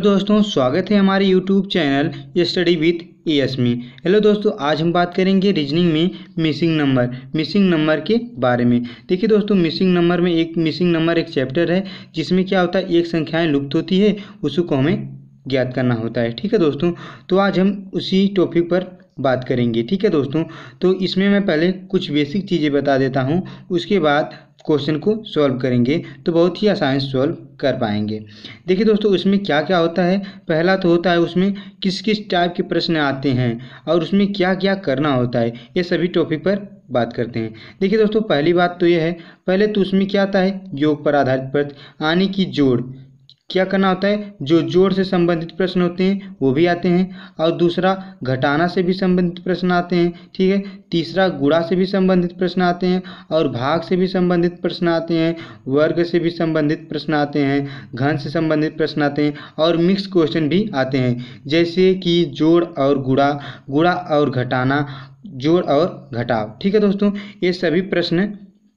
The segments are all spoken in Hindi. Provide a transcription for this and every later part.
दोस्तों स्वागत है हमारे YouTube channel study with AS में। हेलो दोस्तों, आज हम बात करेंगे रीजनिंग में मिसिंग नंबर के बारे में। देखिए दोस्तों, मिसिंग नंबर में एक चैप्टर है जिसमें क्या होता है, एक संख्याएं लुप्त होती है, उसको हमें ज्ञात करना होता है। ठीक है दोस्तों, तो आज हम उसी टॉपिक पर बात करेंगे। ठीक है दोस्तों, तो इसमें मैं पहले कुछ बेसिक चीज़ें बता देता हूँ, उसके बाद क्वेश्चन को सॉल्व करेंगे तो बहुत ही आसान सॉल्व कर पाएंगे। देखिए दोस्तों, उसमें क्या क्या होता है, पहला तो होता है उसमें किस किस टाइप के प्रश्न आते हैं और उसमें क्या क्या करना होता है, ये सभी टॉपिक पर बात करते हैं। देखिए दोस्तों, पहली बात तो यह है, पहले तो उसमें क्या आता है, योग पर आधारित प्रश्न, यानी कि जोड़, क्या करना होता है, जो जोड़ से संबंधित प्रश्न होते हैं वो भी आते हैं, और दूसरा घटाना से भी संबंधित प्रश्न आते हैं। ठीक है, तीसरा गुणा से भी संबंधित प्रश्न आते हैं, और भाग से भी संबंधित प्रश्न आते हैं, वर्ग से भी संबंधित प्रश्न आते हैं, घन से संबंधित प्रश्न आते हैं, और मिक्स क्वेश्चन भी आते हैं, जैसे कि जोड़ और गुणा, गुणा और घटाना, जोड़ और घटाव। ठीक है दोस्तों, ये सभी प्रश्न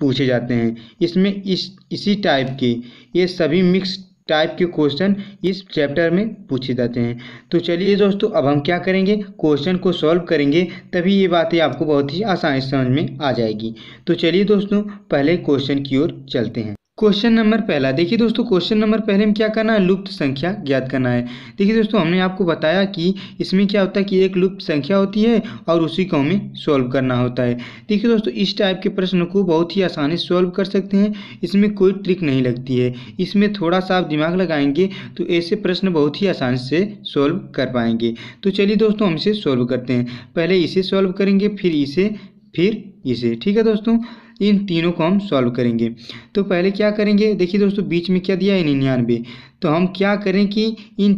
पूछे जाते हैं। इसमें इसी टाइप के ये सभी मिक्स टाइप के क्वेश्चन इस चैप्टर में पूछे जाते हैं। तो चलिए दोस्तों, अब हम क्या करेंगे, क्वेश्चन को सॉल्व करेंगे, तभी ये बातें आपको बहुत ही आसानी से समझ में आ जाएगी। तो चलिए दोस्तों, पहले क्वेश्चन की ओर चलते हैं। क्वेश्चन नंबर पहला, देखिए दोस्तों, क्वेश्चन नंबर पहले में क्या करना है, लुप्त संख्या ज्ञात करना है। देखिए दोस्तों, हमने आपको बताया कि इसमें क्या होता है कि एक लुप्त संख्या होती है और उसी को हमें सॉल्व करना होता है। देखिए दोस्तों, इस टाइप के प्रश्न को बहुत ही आसानी से सॉल्व कर सकते हैं, इसमें कोई ट्रिक नहीं लगती है। इसमें थोड़ा सा आप दिमाग लगाएंगे तो ऐसे प्रश्न बहुत ही आसानी से सॉल्व कर पाएंगे। तो चलिए दोस्तों, हम इसे सॉल्व करते हैं। पहले इसे सॉल्व करेंगे, फिर इसे, फिर इसे। ठीक है दोस्तों, इन तीनों को हम सॉल्व करेंगे। तो पहले क्या करेंगे, देखिए दोस्तों, बीच में क्या दिया है, 99। तो हम क्या करें कि इन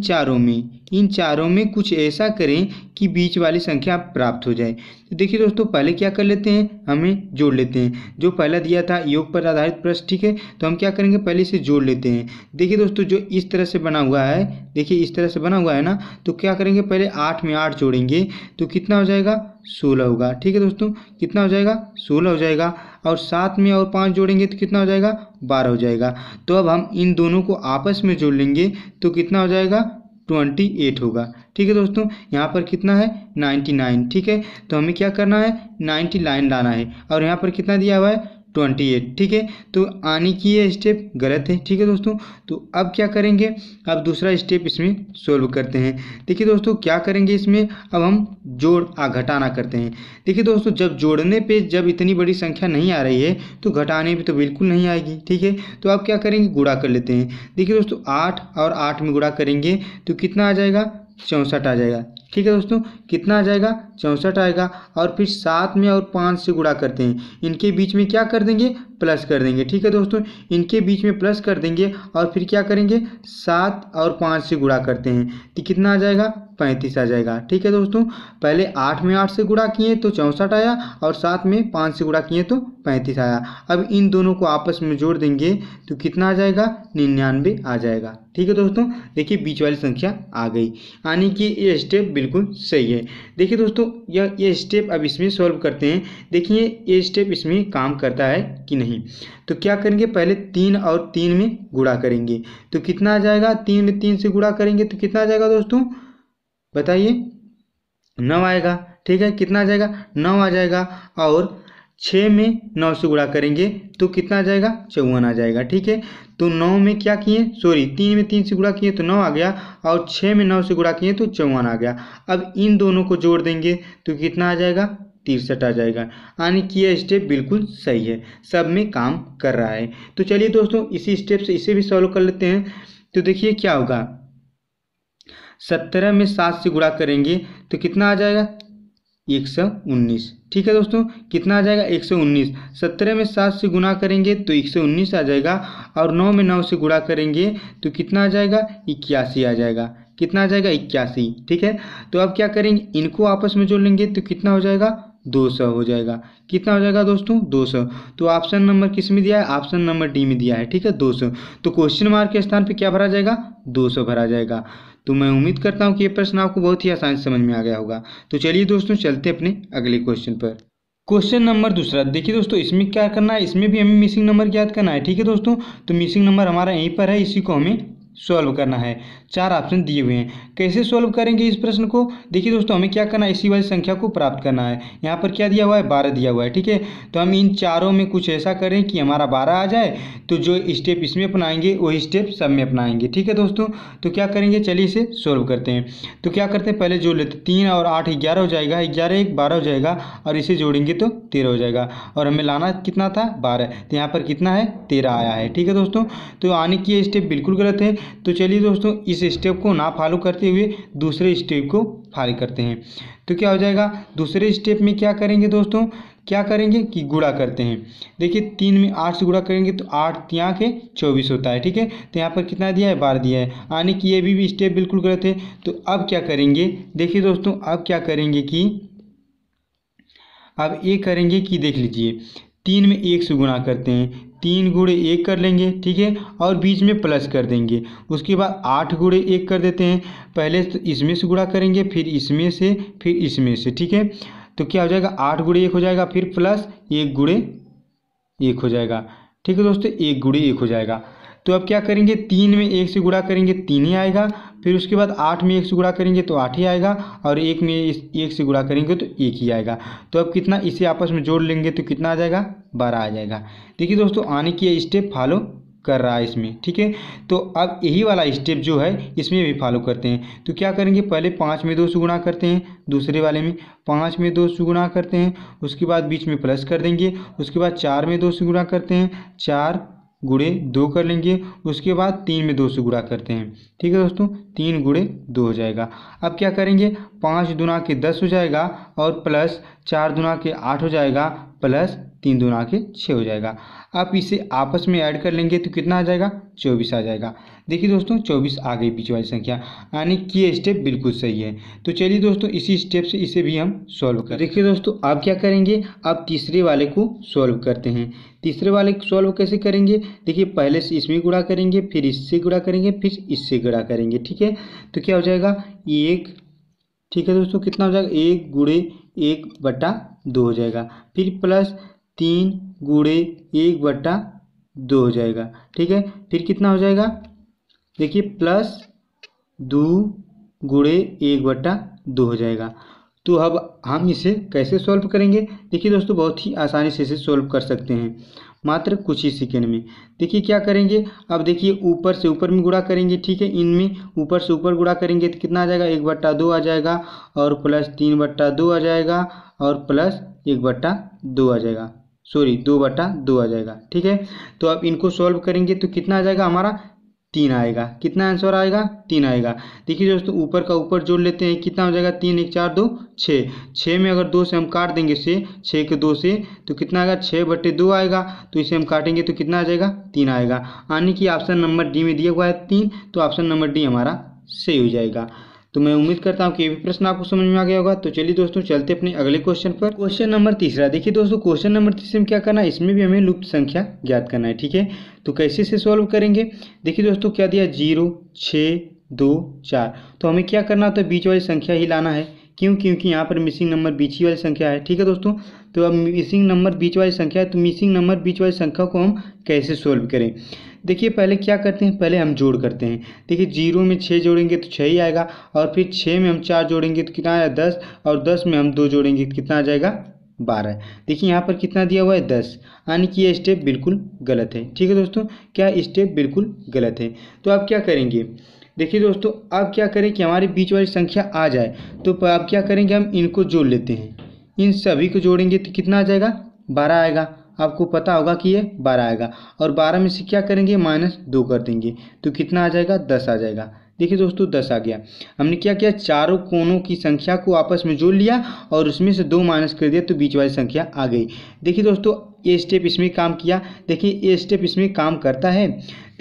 चारों में कुछ ऐसा करें कि बीच वाली संख्या प्राप्त हो जाए। तो देखिए दोस्तों, पहले क्या कर लेते हैं, हमें जोड़ लेते हैं। जो पहला दिया था योग पर आधारित प्रश्न, ठीक है, तो हम क्या करेंगे, पहले इसे जोड़ लेते हैं। देखिए दोस्तों, जो इस तरह से बना हुआ है, देखिए इस तरह से बना हुआ है ना, तो क्या करेंगे, पहले 8 में 8 जोड़ेंगे तो कितना हो जाएगा, 16 होगा। ठीक है दोस्तों, कितना हो जाएगा, 16 हो जाएगा, और 7 में और 5 जोड़ेंगे तो कितना हो जाएगा, 12 हो जाएगा। तो अब हम इन दोनों को आपस में जोड़ लेंगे तो कितना हो जाएगा, 28 होगा। ठीक है दोस्तों, यहाँ पर कितना है, 99। ठीक है, तो हमें क्या करना है, 99 लाना है, और यहाँ पर कितना दिया हुआ है, 28। ठीक है, तो आने की ये स्टेप गलत है। ठीक है दोस्तों, तो अब क्या करेंगे, अब दूसरा स्टेप इसमें सोल्व करते हैं। देखिए दोस्तों, क्या करेंगे इसमें, अब हम जोड़ आ घटाना करते हैं। देखिए दोस्तों, जब जोड़ने पे जब इतनी बड़ी संख्या नहीं आ रही है तो घटाने पे तो बिल्कुल नहीं आएगी। ठीक है, तो अब क्या करेंगे, गुणा कर लेते हैं। देखिए दोस्तों, 8 और 8 में गुणा करेंगे तो कितना आ जाएगा, 64 आ जाएगा। ठीक है दोस्तों, कितना आ जाएगा, 64 आएगा, और फिर 7 में और 5 से गुणा करते हैं। इनके बीच में क्या कर देंगे, प्लस कर देंगे। ठीक है दोस्तों, इनके बीच में प्लस कर देंगे, और फिर क्या करेंगे, 7 और 5 से गुणा करते हैं तो कितना आ जाएगा, 35 आ जाएगा। ठीक है दोस्तों, पहले 8 में 8 से गुणा किए तो 64 आया, और 7 में 5 से गुणा किए तो 35 आया। अब इन दोनों को आपस में जोड़ देंगे तो कितना आ जाएगा, 99 आ जाएगा। ठीक है दोस्तों, देखिए बीच वाली संख्या आ गई, यानी कि ये स्टेप बिल्कुल सही है। देखिए दोस्तों, ये स्टेप अब इसमें सॉल्व करते हैं। देखिए ये स्टेप इसमें काम करता है कि नहीं। तो क्या करेंगे, पहले 3 और 3 में गुणा करेंगे तो कितना आ जाएगा, 3 में 3 से गुणा करेंगे तो कितना आ जाएगा दोस्तों, बताइए, 9 आएगा। ठीक है, कितना आ जाएगा, 9 आ जाएगा, और 6 में 9 से गुणा करेंगे तो कितना आ जाएगा, 54 आ जाएगा। ठीक है, तो 3 में 3 से गुणा किए तो 9 आ गया, और 6 में 9 से गुणा किए तो 54 आ गया। अब इन दोनों को जोड़ देंगे तो कितना आ जाएगा, 63 आ जाएगा, यानी कि यह स्टेप बिल्कुल सही है, सब में काम कर रहा है। तो चलिए दोस्तों, इसी स्टेप से इसे भी सॉल्व कर लेते हैं। तो देखिए क्या होगा, 17 में 7 से गुणा करेंगे तो कितना आ जाएगा, 119। ठीक है दोस्तों, कितना आ जाएगा, 119। 17 में 7 से गुणा करेंगे तो 119 आ जाएगा, और 9 में 9 से गुणा करेंगे तो कितना आ जाएगा, 81 आ जाएगा। कितना आ जाएगा, 81। ठीक है, तो अब क्या करेंगे, इनको आपस में जोड़ लेंगे तो कितना हो जाएगा, 200 हो जाएगा। कितना हो जाएगा दोस्तों, 200। तो ऑप्शन नंबर किस में दिया है, ऑप्शन नंबर डी में दिया है। ठीक है, 200। तो क्वेश्चन मार्क के स्थान पे क्या भरा जाएगा, 200 भरा जाएगा। तो मैं उम्मीद करता हूँ कि ये प्रश्न आपको बहुत ही आसानी से समझ में आ गया होगा। तो चलिए दोस्तों, चलते हैं अपने अगले क्वेश्चन पर। क्वेश्चन नंबर दूसरा, देखिए दोस्तों, इसमें क्या करना है, इसमें भी हमें मिसिंग नंबर ज्ञात करना है। ठीक है दोस्तों, तो मिसिंग नंबर हमारा यहीं पर है, इसी को हमें सॉल्व करना है। चार ऑप्शन दिए हुए हैं। कैसे सॉल्व करेंगे इस प्रश्न को? देखिए दोस्तों, हमें क्या करना है, इसी वाली संख्या को प्राप्त करना है। यहाँ पर क्या दिया हुआ है, 12 दिया हुआ है। ठीक है, तो हम इन चारों में कुछ ऐसा करें कि हमारा 12 आ जाए, तो जो स्टेप इसमें अपनाएंगे वही स्टेप सब में अपनाएंगे। ठीक है दोस्तों, तो क्या करेंगे, चलिए इसे सॉल्व करते हैं। तो क्या करते हैं, पहले जोड़ लेते, 3 और 8 11 हो जाएगा, 11 1 12 हो जाएगा, और इसे जोड़ेंगे तो 13 हो जाएगा। और हमें लाना कितना था, 12, तो यहाँ पर कितना है, 13 आया है। ठीक है दोस्तों, तो आने की स्टेप बिल्कुल गलत है। तो चलिए दोस्तों, इस स्टेप को ना फॉलो करते हुए दूसरे स्टेप को फॉलो करते हैं। तो क्या हो जाएगा, दूसरे स्टेप में क्या करेंगे दोस्तों, क्या करेंगे कि गुणा करते हैं। देखिए 3 में 8 से गुणा करेंगे तो 8 यहाँ के 24 होता है। ठीक है, तो यहाँ पर कितना दिया है, 12 दिया है, यानी कि ये भी स्टेप बिल्कुल गलत है। तो अब क्या करेंगे, देखिए दोस्तों, अब क्या करेंगे कि अब ये करेंगे कि देख लीजिए 3 में 1 से गुणा करते हैं, 3 गुणे 1 कर लेंगे। ठीक है, और बीच में प्लस कर देंगे। उसके बाद 8 गुणे 1 कर देते हैं, पहले तो इसमें से गुणा करेंगे, फिर इसमें से, फिर इसमें से। ठीक है, तो क्या हो जाएगा, 8 गुणे 1 हो जाएगा, फिर प्लस 1 गुणे 1 हो जाएगा। ठीक है दोस्तों, 1 गुणे 1 हो जाएगा। तो अब क्या करेंगे, 3 में 1 से गुणा करेंगे, 3 ही आएगा। फिर उसके बाद 8 में 1 से गुणा करेंगे तो 8 ही आएगा, और 1 में 1 से गुणा करेंगे तो 1 ही आएगा। तो अब कितना, इसे आपस में जोड़ लेंगे तो कितना आ जाएगा, 12 आ जाएगा। देखिए दोस्तों, आने की स्टेप फॉलो कर रहा है इसमें। ठीक है, तो अब यही वाला स्टेप जो है इसमें भी फॉलो करते हैं। तो क्या करेंगे, पहले 5 में 2 से गुणा करते हैं, दूसरे वाले में 5 में 2 से गुणा करते हैं, उसके बाद बीच में प्लस कर देंगे। उसके बाद 4 में 2 से गुणा करते हैं, 4 गुणे 2 कर लेंगे। उसके बाद 3 में 2 से गुणा करते हैं। ठीक है दोस्तों, 3 गुणे 2 हो जाएगा। अब क्या करेंगे, 5 दूना के 10 हो जाएगा, और प्लस 4 दूना के 8 हो जाएगा, प्लस 3 दूना के 6 हो जाएगा। आप इसे आपस में ऐड कर लेंगे तो कितना आ जाएगा, 24 आ जाएगा। देखिए दोस्तों, 24 आ गई बीच वाली संख्या, यानी कि ये स्टेप बिल्कुल सही है। तो चलिए दोस्तों, इसी स्टेप से इसे भी हम सॉल्व करें। देखिए दोस्तों, आप क्या करेंगे, आप तीसरे वाले को सॉल्व करते हैं। तीसरे वाले को सॉल्व कैसे करेंगे, देखिए पहले से इसमें गुणा करेंगे, फिर इससे गुणा करेंगे, फिर इससे गुणा करेंगे। ठीक है, तो क्या हो जाएगा, 1। ठीक है दोस्तों, कितना हो जाएगा, 1 गुणे 1 बटा 2 हो जाएगा। फिर प्लस 3 गुणे 1 बटा 2 हो जाएगा। ठीक है, फिर कितना हो जाएगा, देखिए प्लस 2 गुणे 1 बटा 2 हो जाएगा। तो अब हम इसे कैसे सॉल्व करेंगे, देखिए दोस्तों, बहुत ही आसानी से इसे सॉल्व कर सकते हैं मात्र कुछ ही सेकेंड में। देखिए क्या करेंगे, अब देखिए ऊपर से ऊपर में गुणा करेंगे। ठीक है, इनमें ऊपर से ऊपर गुणा करेंगे तो कितना आ जाएगा, 1 बटा 2 आ जाएगा, और प्लस 3 बटा 2 आ जाएगा, और प्लस 1 बटा 2 आ जाएगा, सॉरी 2 बटा 2 आ जाएगा। ठीक है, तो अब इनको सॉल्व करेंगे तो कितना आ जाएगा, हमारा 3 आएगा। कितना आंसर आएगा, 3 आएगा। देखिए दोस्तों, ऊपर का ऊपर जोड़ लेते हैं, कितना हो जाएगा, 3 1 4 2 6। 6 में अगर 2 से हम काट देंगे, 6 के 2 से, तो कितना आएगा, 6 बटे 2 आएगा। तो इसे हम काटेंगे तो कितना आ जाएगा, 3 आएगा। यानी कि ऑप्शन नंबर डी में दिया हुआ है 3, तो ऑप्शन नंबर डी हमारा सही हो जाएगा। तो मैं उम्मीद करता हूं कि ये भी प्रश्न आपको समझ में आ गया होगा। तो चलिए दोस्तों, चलते अपने अगले क्वेश्चन पर। क्वेश्चन नंबर तीसरा, देखिए दोस्तों, क्वेश्चन नंबर तीसरे में क्या करना है, इसमें भी हमें लुप्त संख्या ज्ञात करना है। ठीक है, तो कैसे से सॉल्व करेंगे, देखिए दोस्तों, क्या दिया, 0 6 2 4। तो हमें क्या करना होता है, बीच वाली संख्या ही लाना है। क्यों? क्योंकि यहाँ पर मिसिंग नंबर बीच वाली संख्या है। ठीक है दोस्तों, तो अब मिसिंग नंबर बीच वाली संख्या है, तो मिसिंग नंबर बीच वाली संख्या को हम कैसे सॉल्व करें, देखिए पहले क्या करते हैं, पहले हम जोड़ करते हैं। देखिए 0 में 6 जोड़ेंगे तो 6 ही आएगा, और फिर 6 में हम 4 जोड़ेंगे तो कितना आया, 10, और 10 में हम 2 जोड़ेंगे तो कितना आ जाएगा, 12। देखिए यहाँ पर कितना दिया हुआ है, 10, यानी कि ये स्टेप बिल्कुल गलत है। ठीक है दोस्तों, क्या स्टेप बिल्कुल गलत है। तो आप क्या करेंगे, देखिए दोस्तों, आप क्या करें कि हमारी बीच वाली संख्या आ जाए, तो आप क्या करेंगे, हम इनको जोड़ लेते हैं। इन सभी को जोड़ेंगे तो कितना आ जाएगा, 12 आएगा। आपको पता होगा कि ये 12 आएगा, और 12 में से क्या करेंगे, -2 कर देंगे, तो कितना आ जाएगा, 10 आ जाएगा। देखिए दोस्तों, 10 आ गया। हमने क्या किया, चारों कोनों की संख्या को आपस में जोड़ लिया, और उसमें से 2 माइनस कर दिया, तो बीच वाली संख्या आ गई। देखिए दोस्तों, ये स्टेप इसमें काम किया। देखिए ये स्टेप इसमें काम करता है।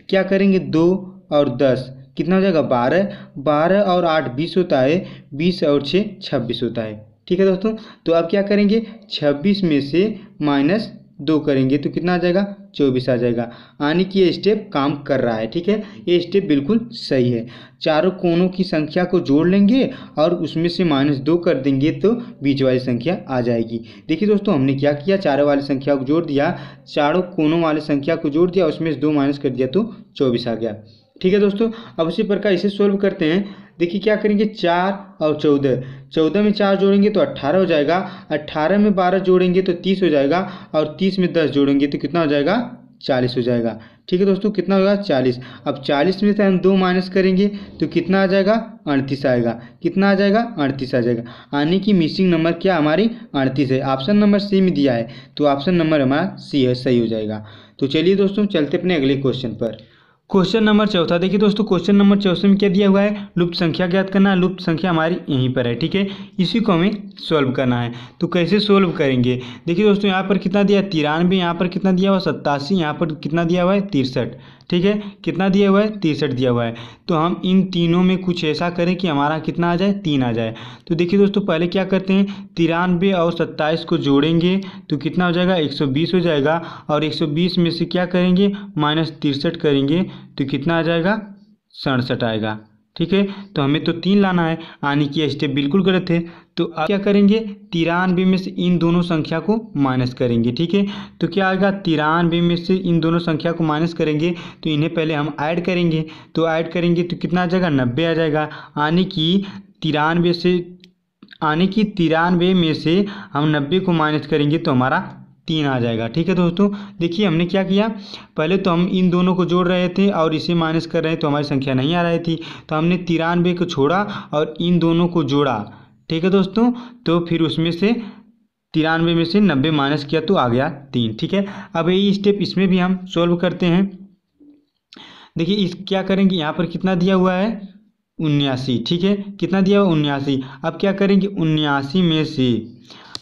क्या करेंगे, 2 और 10 कितना हो जाएगा, 12। 12 और 8 20 होता है, 20 और 6 26 होता है। ठीक है दोस्तों, तो आप क्या करेंगे, 26 में से -2 करेंगे तो कितना आ जाएगा, 24 आ जाएगा। यानी कि ये स्टेप काम कर रहा है। ठीक है, ये स्टेप बिल्कुल सही है। चारों कोनों की संख्या को जोड़ लेंगे, और उसमें से -2 कर देंगे तो बीच वाली संख्या आ जाएगी। देखिए दोस्तों, हमने क्या किया, चारों वाली संख्या को जोड़ दिया, चारों कोनों वाली संख्या को जोड़ दिया, उसमें से 2 माइनस कर दिया तो 24 आ गया। ठीक है दोस्तों। अब उसी प्रकार इसे सोल्व करते हैं। देखिए क्या करेंगे, 4 और 14, 14 में 4 जोड़ेंगे तो 18 हो जाएगा, 18 में 12 जोड़ेंगे तो 30 हो जाएगा, और 30 में 10 जोड़ेंगे तो कितना हो जाएगा, 40 हो जाएगा। ठीक है दोस्तों, कितना होगा, 40। अब 40 में से हम 2 माइनस करेंगे तो कितना आ जाएगा, 38 आएगा। कितना आ जाएगा, 38 आ जाएगा। आने की मिसिंग नंबर क्या हमारी 38 है, ऑप्शन नंबर सी में दिया है, तो ऑप्शन नंबर हमारा सी है, सही हो जाएगा। तो चलिए दोस्तों चलते अपने अगले क्वेश्चन पर। Question number 4। देखिए दोस्तों क्वेश्चन नंबर 4 में क्या दिया हुआ है, लुप्त संख्या ज्ञात करना है। लुप्त संख्या हमारी यहीं पर है, ठीक है, इसी को हमें सॉल्व करना है। तो कैसे सॉल्व करेंगे, देखिए दोस्तों यहाँ पर कितना दिया है, 93, यहाँ पर कितना दिया हुआ है, 87, यहाँ पर कितना दिया हुआ है, 63। ठीक है, कितना दिया हुआ है, 63 दिया हुआ है। तो हम इन तीनों में कुछ ऐसा करें कि हमारा कितना आ जाए, 3 आ जाए। तो देखिए दोस्तों पहले क्या करते हैं, 93 और 27 को जोड़ेंगे तो कितना हो जाएगा, 120 हो जाएगा, और 120 में से क्या करेंगे, -63 करेंगे तो कितना आ जाएगा, 67 आएगा। ठीक है, तो हमें तो 3 लाना है, यानी कि स्टेप बिल्कुल गलत है। तो अब क्या करेंगे, 93 में से इन दोनों संख्या को माइनस करेंगे। ठीक है, तो क्या आएगा, 93 में से इन दोनों संख्या को माइनस करेंगे तो इन्हें पहले हम ऐड करेंगे, तो ऐड करेंगे तो कितना आ जाएगा, 90 आ जाएगा। यानी कि 93 में से हम 90 को माइनस करेंगे तो हमारा 3 आ जाएगा। ठीक है दोस्तों, देखिए हमने क्या किया, पहले तो हम इन दोनों को जोड़ रहे थे और इसे माइनस कर रहे हैं तो हमारी संख्या नहीं आ रही थी, तो हमने 93 को छोड़ा और इन दोनों को जोड़ा। ठीक है दोस्तों, तो फिर उसमें से 93 में से 90 माइनस किया तो आ गया 3। ठीक है, अब यही स्टेप इसमें भी हम सॉल्व करते हैं। देखिए इस क्या करेंगे, यहाँ पर कितना दिया हुआ है, 79। ठीक है, कितना दिया हुआ, 79। अब क्या करेंगे, 79 में से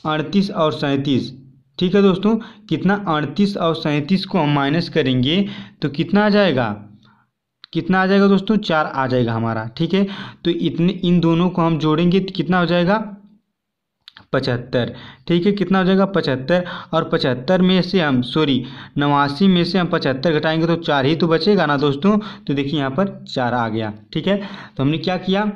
38 और 37, ठीक है दोस्तों, कितना 38 और 37 को हम माइनस करेंगे तो कितना आ जाएगा, दोस्तों 4 आ जाएगा हमारा। ठीक है, तो इतने इन दोनों को हम जोड़ेंगे तो कितना हो जाएगा, 75। ठीक है, कितना हो जाएगा, 75। और 75 में से हम 89 में से हम 75 घटाएंगे तो 4 ही तो बचेगा ना दोस्तों। तो देखिए यहाँ पर 4 आ गया। ठीक है, तो हमने क्या किया,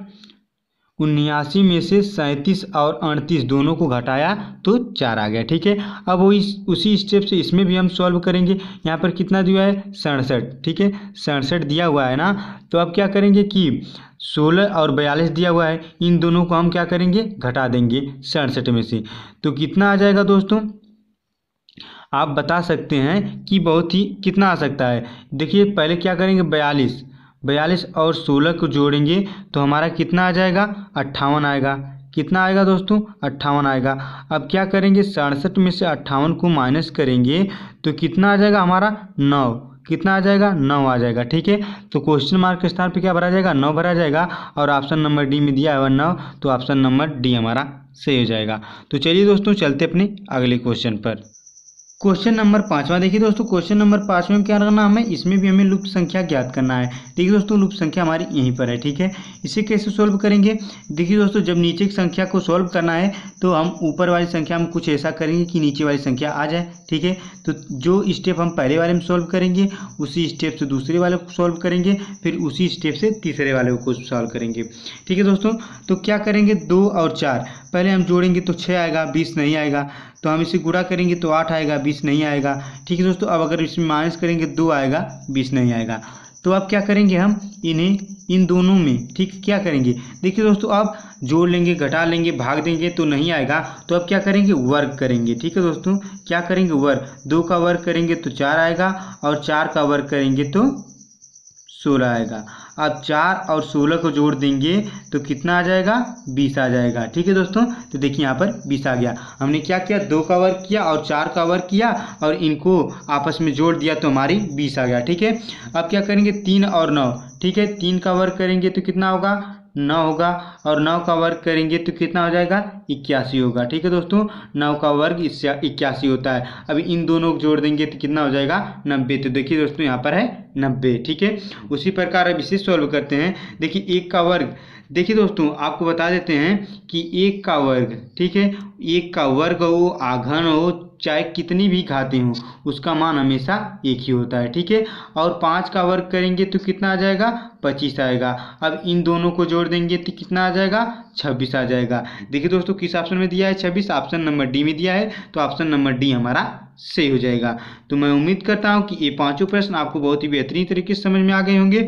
79 में से 37 और 38 दोनों को घटाया तो 4 आ गया। ठीक है, अब वही उसी स्टेप से इसमें भी हम सॉल्व करेंगे। यहाँ पर कितना दिया है, 67। ठीक है, 67 दिया हुआ है ना, तो अब क्या करेंगे कि 16 और 42 दिया हुआ है, इन दोनों को हम क्या करेंगे, घटा देंगे 67 में से, तो कितना आ जाएगा दोस्तों, आप बता सकते हैं कि बहुत ही कितना आ सकता है। देखिए पहले क्या करेंगे, 42 और 16 को जोड़ेंगे तो हमारा कितना आ जाएगा, 58 आएगा। कितना आएगा दोस्तों, 58 आएगा। अब क्या करेंगे, 67 में से 58 को माइनस करेंगे तो कितना आ जाएगा हमारा, 9। कितना आ जाएगा, 9 आ जाएगा। ठीक है, तो क्वेश्चन मार्क के स्थान पे क्या भरा जाएगा, 9 भरा जाएगा, और ऑप्शन नंबर डी में दिया है 9, तो ऑप्शन नंबर डी हमारा सही हो जाएगा। तो चलिए दोस्तों चलते अपने अगले क्वेश्चन पर। Question number 5। देखिए दोस्तों क्वेश्चन नंबर 5 में क्या करना हमें, इसमें भी हमें लुप्त संख्या ज्ञात करना है। देखिए दोस्तों लुप्त संख्या हमारी यहीं पर है। ठीक है, इसे कैसे सॉल्व करेंगे, देखिए दोस्तों जब नीचे की संख्या को सॉल्व करना है तो हम ऊपर वाली संख्या में कुछ ऐसा करेंगे कि नीचे वाली संख्या आ जाए। ठीक है, तो जो स्टेप हम पहले वाले में सॉल्व करेंगे उसी स्टेप से दूसरे वाले को सॉल्व करेंगे, फिर उसी स्टेप से तीसरे वाले को सॉल्व करेंगे। ठीक है दोस्तों, तो क्या करेंगे, 2 और 4 पहले हम जोड़ेंगे तो 6 आएगा, 20 नहीं आएगा, तो हम इसे गुणा करेंगे तो 8 आएगा, 20 नहीं आएगा। ठीक है दोस्तों, अब अगर इसमें माइनस करेंगे 2 आएगा, 20 नहीं आएगा। तो अब क्या करेंगे हम इन दोनों में ठीक क्या करेंगे, देखिए दोस्तों अब जोड़ लेंगे, घटा लेंगे, भाग देंगे तो नहीं आएगा, तो अब क्या करेंगे, वर्ग करेंगे। ठीक है दोस्तों, क्या करेंगे, वर्ग 2 का वर्ग करेंगे तो 4 आएगा, और 4 का वर्ग करेंगे तो 16 आएगा। अब 4 और 16 को जोड़ देंगे तो कितना आ जाएगा, 20 आ जाएगा। ठीक है दोस्तों, तो देखिए यहाँ पर 20 आ गया। हमने क्या किया, 2 का वर्ग किया और 4 का वर्ग किया और इनको आपस में जोड़ दिया तो हमारी 20 आ गया। ठीक है, अब क्या करेंगे, 3 और 9, ठीक है, 3 का वर्ग करेंगे तो कितना होगा, 9 होगा, और 9 का वर्ग करेंगे तो कितना हो जाएगा, 81 होगा। ठीक है दोस्तों, 9 का वर्ग 81 होता है। अब इन दोनों को जोड़ देंगे तो कितना हो जाएगा, 90। तो देखिए दोस्तों यहाँ पर है 90। ठीक है, उसी प्रकार अब इसे सॉल्व करते हैं। देखिए 1 का वर्ग, देखिए दोस्तों आपको बता देते हैं कि 1 का वर्ग, ठीक है, 1 का वर्ग हो, आघन हो, चाहे कितनी भी घातें हों, उसका मान हमेशा 1 ही होता है। ठीक है, और 5 का वर्ग करेंगे तो कितना आ जाएगा, 25 आएगा। अब इन दोनों को जोड़ देंगे तो कितना आ जाएगा, 26 आ जाएगा। देखिए दोस्तों किस ऑप्शन में दिया है, 26, ऑप्शन नंबर डी में दिया है, तो ऑप्शन नंबर डी हमारा सही हो जाएगा। तो मैं उम्मीद करता हूँ कि ये पाँचों प्रश्न आपको बहुत ही बेहतरीन तरीके से समझ में आ गए होंगे।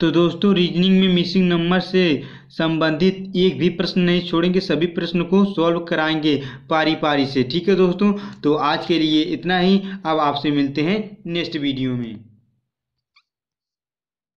तो दोस्तों रीजनिंग में मिसिंग नंबर से संबंधित एक भी प्रश्न नहीं छोड़ेंगे, सभी प्रश्नों को सॉल्व कराएंगे पारी पारी से। ठीक है दोस्तों, तो आज के लिए इतना ही। अब आपसे मिलते हैं नेक्स्ट वीडियो में।